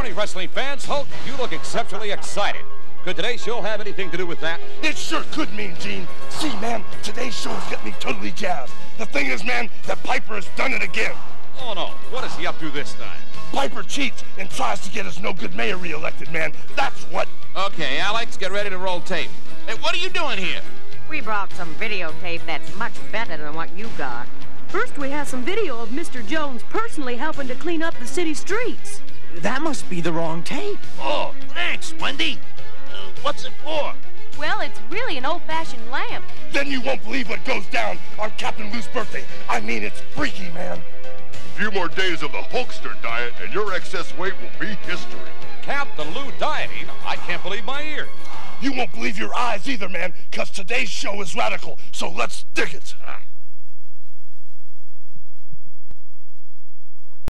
morning, wrestling fans. Hulk, you look exceptionally excited. Could today's show have anything to do with that? It sure could, Mean Gene. See, man, today's show's got me totally jazzed. The thing is, man, that Piper has done it again. Oh, no. What is he up to this time? Piper cheats and tries to get his no-good mayor re-elected, man. That's what. Okay, Alex, get ready to roll tape. Hey, what are you doing here? We brought some videotape that's much better than what you got. First, we have some video of Mr. Jones personally helping to clean up the city streets. That must be the wrong tape. Oh, thanks, Wendy. What's it for? Well, it's really an old-fashioned lamp. Then you won't believe what goes down on Captain Lou's birthday. I mean, it's freaky, man. A few more days of the Hulkster diet, and your excess weight will be history. Captain Lou dieting? I can't believe my ear. You won't believe your eyes either, man, because today's show is radical, so let's dig it.